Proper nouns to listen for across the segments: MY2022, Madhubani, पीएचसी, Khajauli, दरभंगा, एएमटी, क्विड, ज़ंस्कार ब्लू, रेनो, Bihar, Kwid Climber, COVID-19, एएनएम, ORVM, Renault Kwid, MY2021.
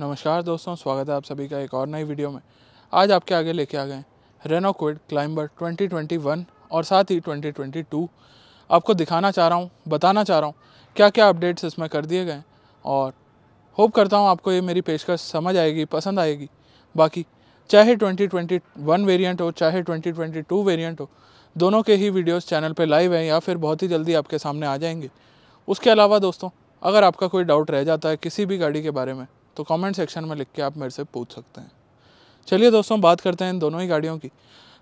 नमस्कार दोस्तों, स्वागत है आप सभी का एक और नई वीडियो में। आज आपके आगे लेके आ गए रेनो क्विड क्लाइंबर 2021 और साथ ही 2022। आपको दिखाना चाह रहा हूँ, बताना चाह रहा हूँ क्या क्या अपडेट्स इसमें कर दिए गए और होप करता हूँ आपको ये मेरी पेशकश समझ आएगी, पसंद आएगी। बाकी चाहे 2021 वेरिएंट हो चाहे 2022 वेरिएंट हो, दोनों के ही वीडियोस चैनल पे लाइव हैं या फिर बहुत ही जल्दी आपके सामने आ जाएंगे। उसके अलावा दोस्तों, अगर आपका कोई डाउट रह जाता है किसी भी गाड़ी के बारे में तो कमेंट सेक्शन में लिख के आप मेरे से पूछ सकते हैं। चलिए दोस्तों, बात करते हैं इन दोनों ही गाड़ियों की।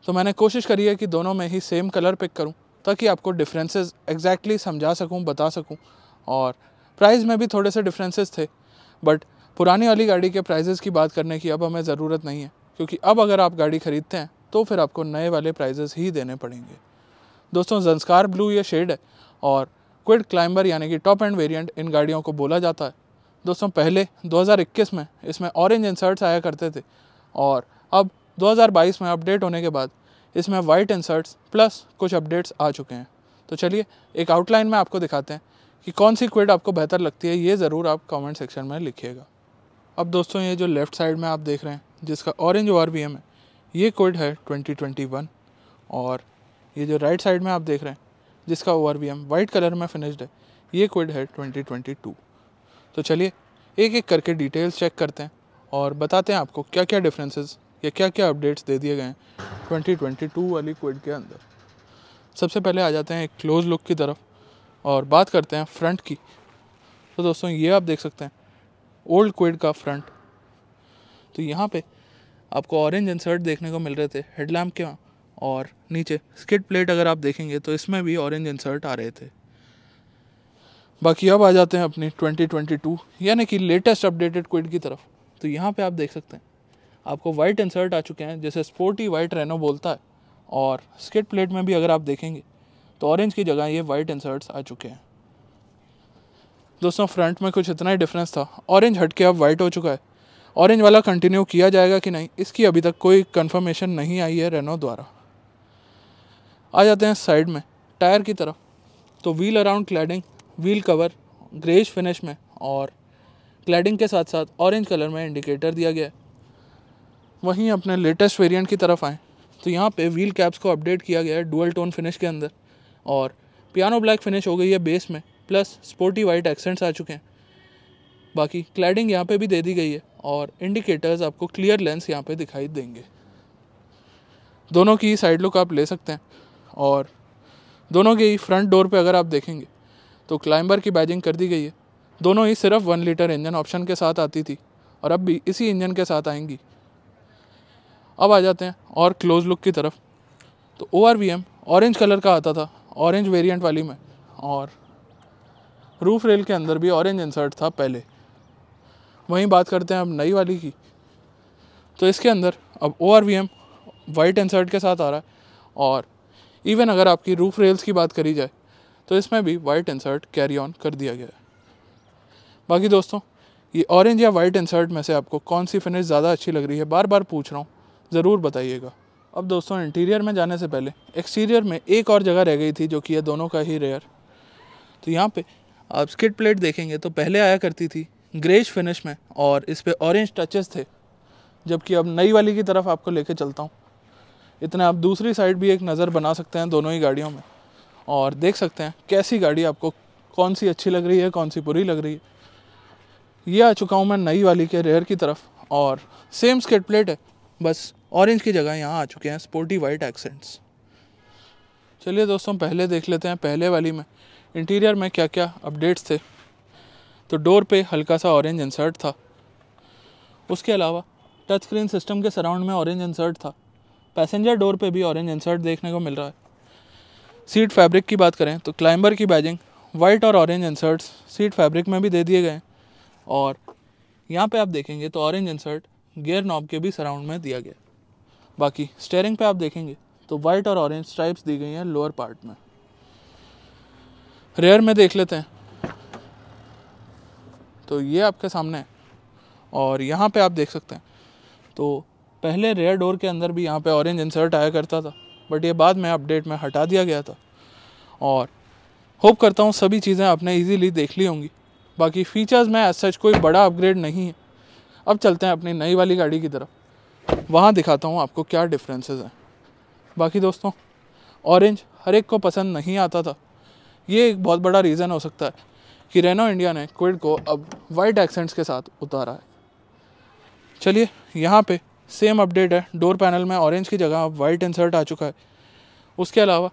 तो मैंने कोशिश करी है कि दोनों में ही सेम कलर पिक करूं ताकि आपको डिफरेंसेस एग्जैक्टली समझा सकूं, बता सकूं। और प्राइस में भी थोड़े से डिफरेंसेस थे, बट पुरानी वाली गाड़ी के प्राइजेस की बात करने की अब हमें ज़रूरत नहीं है, क्योंकि अब अगर आप गाड़ी ख़रीदते हैं तो फिर आपको नए वाले प्राइजेस ही देने पड़ेंगे। दोस्तों, ज़ंस्कार ब्लू ये शेड है और क्विड क्लाइंबर यानी कि टॉप एंड वेरिएंट इन गाड़ियों को बोला जाता है। दोस्तों, पहले 2021 में इसमें ऑरेंज इंसर्ट्स आया करते थे और अब 2022 में अपडेट होने के बाद इसमें वाइट इंसर्ट्स प्लस कुछ अपडेट्स आ चुके हैं। तो चलिए एक आउटलाइन में आपको दिखाते हैं कि कौन सी क्विड आपको बेहतर लगती है, ये ज़रूर आप कमेंट सेक्शन में लिखिएगा। अब दोस्तों, ये जो लेफ़्ट साइड में आप देख रहे हैं जिसका ऑरेंज ORVM है, ये क्विड है 2021। और ये जो राइट साइड में आप देख रहे हैं जिसका ORVM वाइट कलर में फिनिश्ड है, ये क्विड है 2022। तो चलिए एक एक करके डिटेल्स चेक करते हैं और बताते हैं आपको क्या क्या डिफरेंसेस या क्या क्या अपडेट्स दे दिए गए हैं 2022 वाली क्विड के अंदर। सबसे पहले आ जाते हैं एक क्लोज़ लुक की तरफ और बात करते हैं फ्रंट की। तो दोस्तों, ये आप देख सकते हैं ओल्ड क्विड का फ्रंट। तो यहाँ पे आपको ऑरेंज इंसर्ट देखने को मिल रहे थे हेडलैम्प के वहाँ, और नीचे स्किड प्लेट अगर आप देखेंगे तो इसमें भी ऑरेंज इंसर्ट आ रहे थे। बाकी अब आ जाते हैं अपनी 2022 यानी कि लेटेस्ट अपडेटेड क्विड की तरफ। तो यहाँ पे आप देख सकते हैं आपको वाइट इंसर्ट आ चुके हैं, जैसे स्पोर्टी वाइट रेनो बोलता है। और स्किड प्लेट में भी अगर आप देखेंगे तो ऑरेंज की जगह ये वाइट इंसर्ट्स आ चुके हैं। दोस्तों, फ्रंट में कुछ इतना ही डिफरेंस था, ऑरेंज हट के अब वाइट हो चुका है। ऑरेंज वाला कंटिन्यू किया जाएगा कि नहीं, इसकी अभी तक कोई कन्फर्मेशन नहीं आई है रेनो द्वारा। आ जाते हैं साइड में टायर की तरफ। तो wheel around cladding, wheel cover greys finish में और क्लैडिंग के साथ साथ ऑरेंज कलर में इंडिकेटर दिया गया है। वहीं अपने लेटेस्ट वेरिएंट की तरफ आएँ तो यहाँ पे व्हील कैप्स को अपडेट किया गया है डुअल टोन फिनिश के अंदर, और पियानो ब्लैक फिनिश हो गई है बेस में, प्लस स्पोर्टी वाइट एक्सेंट्स आ चुके हैं। बाकी क्लैडिंग यहाँ पे भी दे दी गई है और इंडिकेटर्स आपको क्लियर लेंस यहाँ पे दिखाई देंगे। दोनों की साइड लुक आप ले सकते हैं और दोनों के ही फ्रंट डोर पे अगर आप देखेंगे तो क्लाइंबर की बैजिंग कर दी गई है। दोनों ही सिर्फ 1 लीटर इंजन ऑप्शन के साथ आती थी और अब भी इसी इंजन के साथ आएंगी। अब आ जाते हैं और क्लोज़ लुक की तरफ। तो ORVM ऑरेंज कलर का आता था ऑरेंज वेरिएंट वाली में, और रूफ रेल के अंदर भी ऑरेंज इंसर्ट था पहले। वहीं बात करते हैं अब नई वाली की। तो इसके अंदर अब ORVM वाइट इंसर्ट के साथ आ रहा है, और इवन अगर आपकी रूफ रेल्स की बात करी जाए तो इसमें भी वाइट इंसर्ट कैरी ऑन कर दिया गया है। बाकी दोस्तों, ये ऑरेंज या वाइट इंसर्ट में से आपको कौन सी फिनिश ज़्यादा अच्छी लग रही है, बार बार पूछ रहा हूँ, ज़रूर बताइएगा। अब दोस्तों, इंटीरियर में जाने से पहले एक्सटीरियर में एक और जगह रह गई थी जो कि है दोनों का ही रेयर। तो यहाँ पे आप स्किड प्लेट देखेंगे तो पहले आया करती थी ग्रेज फिनिश में और इस पर ऑरेंज टचेस थे, जबकि अब नई वाली की तरफ आपको लेके चलता हूँ। इतने आप दूसरी साइड भी एक नज़र बना सकते हैं दोनों ही गाड़ियों में और देख सकते हैं कैसी गाड़ी आपको कौन सी अच्छी लग रही है, कौन सी बुरी लग रही है। ये आ चुका हूँ मैं नई वाली के रेयर की तरफ, और सेम स्किड प्लेट है, बस ऑरेंज की जगह यहाँ आ चुके हैं स्पोर्टी वाइट एक्सेंट्स। चलिए दोस्तों, पहले देख लेते हैं पहले वाली में इंटीरियर में क्या क्या अपडेट्स थे। तो डोर पे हल्का सा ऑरेंज इंसर्ट था, उसके अलावा टच स्क्रीन सिस्टम के सराउंड में ऑरेंज इंसर्ट था, पैसेंजर डोर पे भी ऑरेंज इंसर्ट देखने को मिल रहा है। सीट फैब्रिक की बात करें तो क्लाइंबर की बैजिंग वाइट और ऑरेंज इंसर्ट्स सीट फैब्रिक में भी दे दिए गए हैं, और यहाँ पे आप देखेंगे तो ऑरेंज इंसर्ट गियर नॉब के भी सराउंड में दिया गया। बाकी स्टेयरिंग पे आप देखेंगे तो वाइट और ऑरेंज स्ट्राइप्स दी गई हैं लोअर पार्ट में। रेयर में देख लेते हैं तो ये आपके सामने है, और यहाँ पे आप देख सकते हैं तो पहले रेयर डोर के अंदर भी यहाँ पे ऑरेंज इंसर्ट आया करता था, बट ये बाद में अपडेट में हटा दिया गया था। और होप करता हूँ सभी चीज़ें आपने इजीली देख ली होंगी। बाकी फीचर्स में ऐसा कोई बड़ा अपग्रेड नहीं है। अब चलते हैं अपनी नई वाली गाड़ी की तरफ, वहाँ दिखाता हूँ आपको क्या डिफरेंसेस हैं। बाकी दोस्तों ऑरेंज हर एक को पसंद नहीं आता था, ये एक बहुत बड़ा रीज़न हो सकता है कि रेनो इंडिया ने क्विड को अब वाइट एक्सेंट्स के साथ उतारा है। चलिए यहाँ पे सेम अपडेट है, डोर पैनल में ऑरेंज की जगह अब वाइट इंसर्ट आ चुका है। उसके अलावा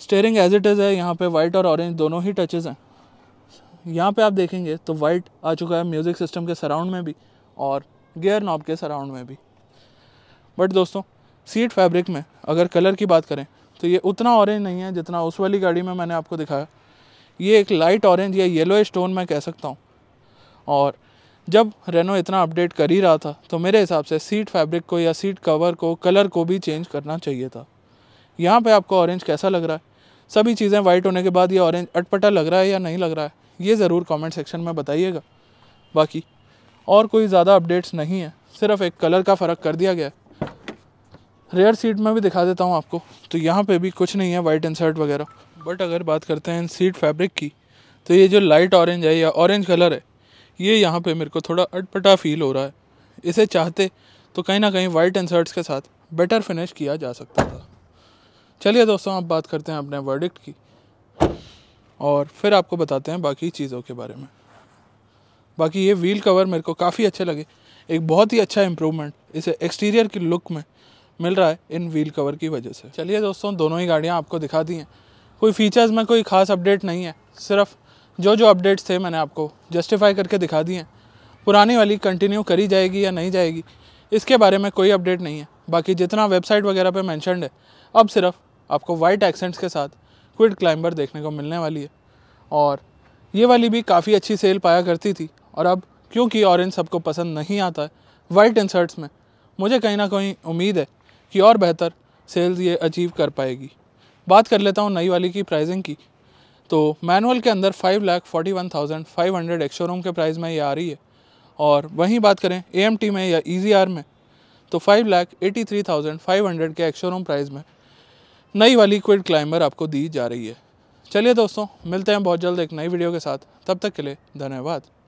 स्टेयरिंग एज इट इज़ है, यहाँ पे वाइट और ऑरेंज दोनों ही टचेस हैं। यहाँ पे आप देखेंगे तो वाइट आ चुका है म्यूज़िक सिस्टम के सराउंड में भी और गियर नॉब के सराउंड में भी। बट दोस्तों सीट फैब्रिक में अगर कलर की बात करें तो ये उतना ऑरेंज नहीं है जितना उस वाली गाड़ी में मैंने आपको दिखाया। ये एक लाइट ऑरेंज या येलोइश टोन मैं कह सकता हूँ। और जब रेनो इतना अपडेट कर ही रहा था तो मेरे हिसाब से सीट फैब्रिक को या सीट कवर को, कलर को भी चेंज करना चाहिए था। यहाँ पे आपको ऑरेंज कैसा लग रहा है, सभी चीज़ें वाइट होने के बाद ये ऑरेंज अटपटा लग रहा है या नहीं लग रहा है, ये ज़रूर कमेंट सेक्शन में बताइएगा। बाकी और कोई ज़्यादा अपडेट्स नहीं है, सिर्फ एक कलर का फ़र्क कर दिया गया है। रेयर सीट में भी दिखा देता हूँ आपको, तो यहाँ पे भी कुछ नहीं है वाइट इंसर्ट वगैरह। बट अगर बात करते हैं सीट फैब्रिक की, तो ये जो लाइट ऑरेंज है या ऑरेंज कलर है, ये यहाँ पे मेरे को थोड़ा अटपटा फील हो रहा है। इसे चाहते तो कहीं ना कहीं वाइट इंसर्ट्स के साथ बेटर फिनिश किया जा सकता था। चलिए दोस्तों अब बात करते हैं अपने वर्डिक्ट की और फिर आपको बताते हैं बाकी चीज़ों के बारे में। बाकी ये व्हील कवर मेरे को काफ़ी अच्छे लगे, एक बहुत ही अच्छा इम्प्रूवमेंट इसे एक्सटीरियर की लुक में मिल रहा है इन व्हील कवर की वजह से। चलिए दोस्तों दोनों ही गाड़ियाँ आपको दिखा दी हैं, कोई फीचर्स में कोई ख़ास अपडेट नहीं है, सिर्फ जो अपडेट्स थे मैंने आपको जस्टिफाई करके दिखा दिए हैं। पुरानी वाली कंटिन्यू करी जाएगी या नहीं जाएगी इसके बारे में कोई अपडेट नहीं है। बाकी जितना वेबसाइट वगैरह पे मेंशन्ड है, अब सिर्फ आपको वाइट एक्सेंट्स के साथ क्विड क्लाइंबर देखने को मिलने वाली है। और ये वाली भी काफ़ी अच्छी सेल पाया करती थी, और अब क्योंकि ऑरेंज सबको पसंद नहीं आता है वाइट इंसर्ट्स में, मुझे कहीं ना कहीं उम्मीद है कि और बेहतर सेल्स ये अचीव कर पाएगी। बात कर लेता हूँ नई वाली की प्राइसिंग की, तो मैनुअल के अंदर 5,41,500 एक्स शोरूम के प्राइस में ये आ रही है। और वहीं बात करें एएमटी में या ईजीआर में, तो 5,83,500 के एक्स शोरूम प्राइस में नई वाली क्विड क्लाइंबर आपको दी जा रही है। चलिए दोस्तों मिलते हैं बहुत जल्द एक नई वीडियो के साथ, तब तक के लिए धन्यवाद।